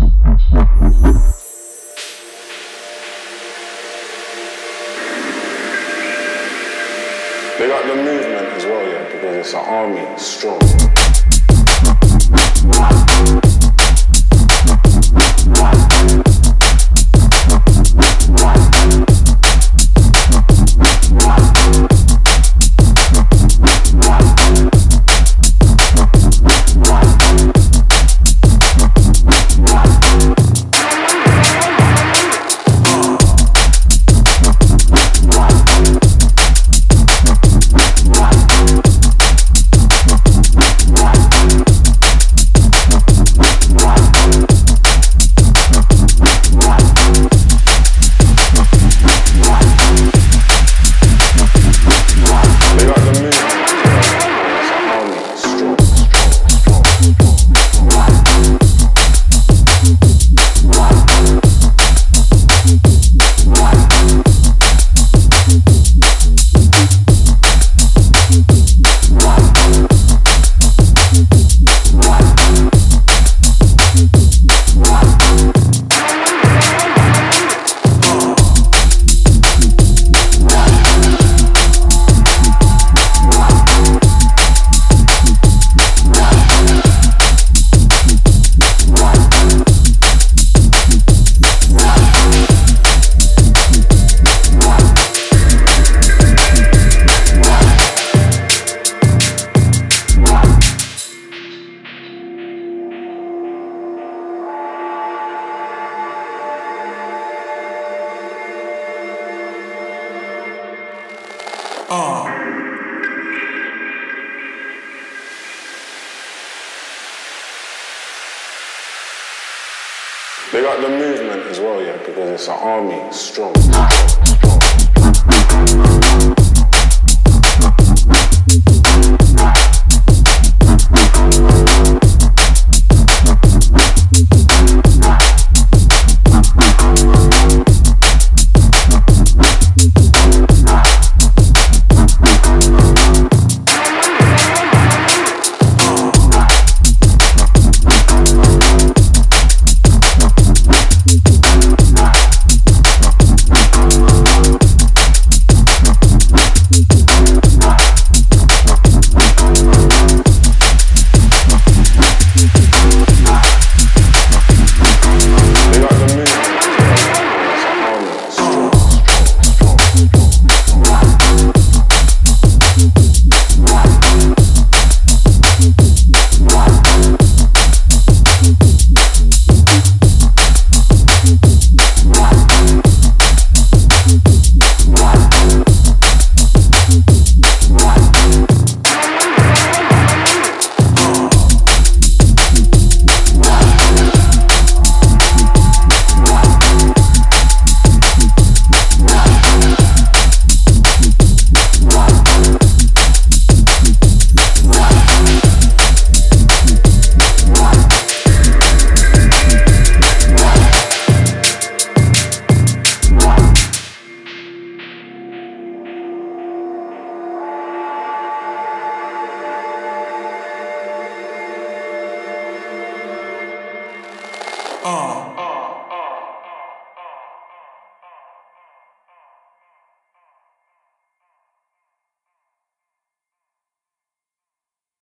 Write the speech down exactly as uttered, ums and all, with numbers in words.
They got the movement as well, yeah, because it's an army, strong. They got the movement as well, yeah, because it's an army, strong. strong, strong.